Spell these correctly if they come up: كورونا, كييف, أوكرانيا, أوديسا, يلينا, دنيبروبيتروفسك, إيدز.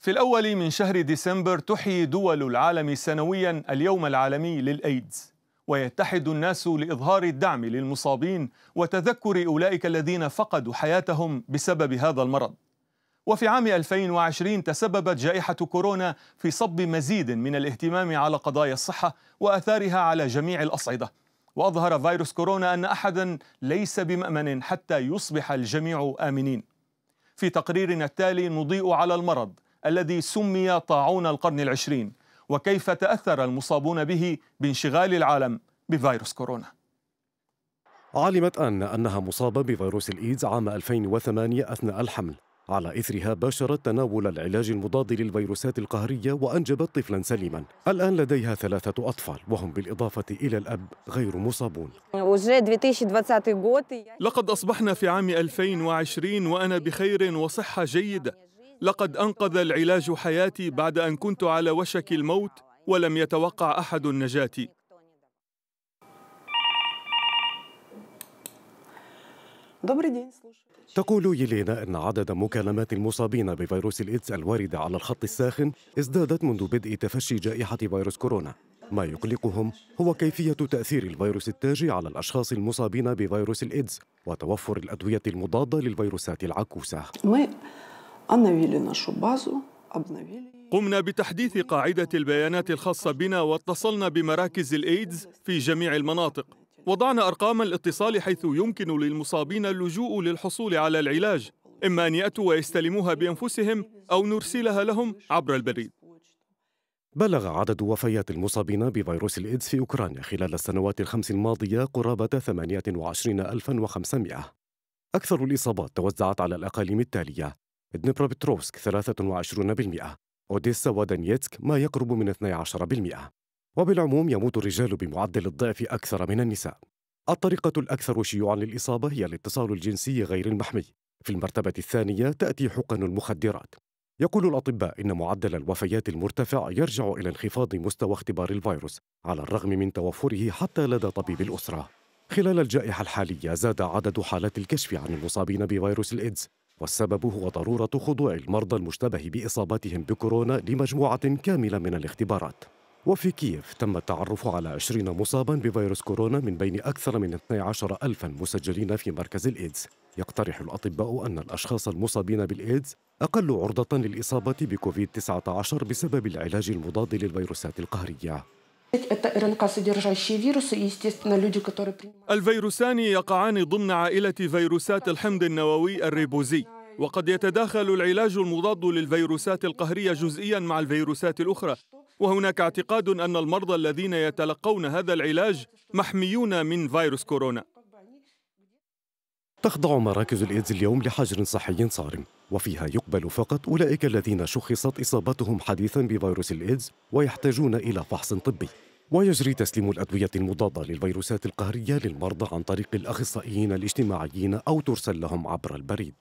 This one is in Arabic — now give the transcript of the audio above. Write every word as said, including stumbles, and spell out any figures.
في الأول من شهر ديسمبر تحيي دول العالم سنوياً اليوم العالمي للأيدز، ويتحد الناس لإظهار الدعم للمصابين وتذكر أولئك الذين فقدوا حياتهم بسبب هذا المرض. وفي عام ألفين وعشرين تسببت جائحة كورونا في صب مزيد من الاهتمام على قضايا الصحة وأثارها على جميع الأصعدة، وأظهر فيروس كورونا أن أحداً ليس بمأمن حتى يصبح الجميع آمنين. في تقريرنا التالي نضيء على المرض الذي سمي طاعون القرن العشرين، وكيف تأثر المصابون به بانشغال العالم بفيروس كورونا. علمت أن أنها مصابة بفيروس الإيدز عام ألفين وثمانية أثناء الحمل، على إثرها باشرت تناول العلاج المضاد للفيروسات القهرية وأنجبت طفلا سليما. الآن لديها ثلاثة أطفال وهم بالإضافة إلى الأب غير مصابون. لقد أصبحنا في عام ألفين وعشرين وأنا بخير وصحة جيدة. لقد أنقذ العلاج حياتي بعد أن كنت على وشك الموت ولم يتوقع أحد النجاة. تقول يلينا أن عدد مكالمات المصابين بفيروس الإيدز الواردة على الخط الساخن ازدادت منذ بدء تفشي جائحة فيروس كورونا. ما يقلقهم هو كيفية تأثير الفيروس التاجي على الأشخاص المصابين بفيروس الإيدز وتوفر الأدوية المضادة للفيروسات العكوسة. قمنا بتحديث قاعدة البيانات الخاصة بنا واتصلنا بمراكز الإيدز في جميع المناطق. وضعنا أرقام الاتصال حيث يمكن للمصابين اللجوء للحصول على العلاج، إما أن يأتوا ويستلموها بأنفسهم أو نرسلها لهم عبر البريد. بلغ عدد وفيات المصابين بفيروس الإيدز في أوكرانيا خلال السنوات الخمس الماضية قرابة ثمانية وعشرين ألفاً وخمسمائة. أكثر الإصابات توزعت على الأقاليم التالية: دنيبروبيتروفسك ثلاثة وعشرين بالمئة، أوديسا ودنيتسك ما يقرب من اثني عشر بالمئة. وبالعموم يموت الرجال بمعدل الضعف أكثر من النساء. الطريقة الأكثر شيوعاً للإصابة هي الاتصال الجنسي غير المحمي. في المرتبة الثانية تأتي حقن المخدرات. يقول الأطباء إن معدل الوفيات المرتفع يرجع إلى انخفاض مستوى اختبار الفيروس على الرغم من توفره حتى لدى طبيب الأسرة. خلال الجائحة الحالية زاد عدد حالات الكشف عن المصابين بفيروس الإيدز، والسبب هو ضرورة خضوع المرضى المشتبه بإصابتهم بكورونا لمجموعة كاملة من الاختبارات. وفي كييف تم التعرف على عشرين مصابا بفيروس كورونا من بين أكثر من اثني عشر ألفاً مسجلين في مركز الإيدز. يقترح الأطباء أن الأشخاص المصابين بالإيدز أقل عرضة للإصابة بكوفيد تسعة عشر بسبب العلاج المضاد للفيروسات القهرية. الفيروسان يقعان ضمن عائلة فيروسات الحمض النووي الريبوزي، وقد يتداخل العلاج المضاد للفيروسات القهرية جزئياً مع الفيروسات الأخرى، وهناك اعتقاد أن المرضى الذين يتلقون هذا العلاج محميون من فيروس كورونا. تخضع مراكز الإيدز اليوم لحجر صحي صارم، وفيها يقبل فقط أولئك الذين شخصت إصابتهم حديثاً بفيروس الإيدز ويحتاجون إلى فحص طبي. ويجري تسليم الأدوية المضادة للفيروسات القهرية للمرضى عن طريق الأخصائيين الاجتماعيين أو ترسل لهم عبر البريد.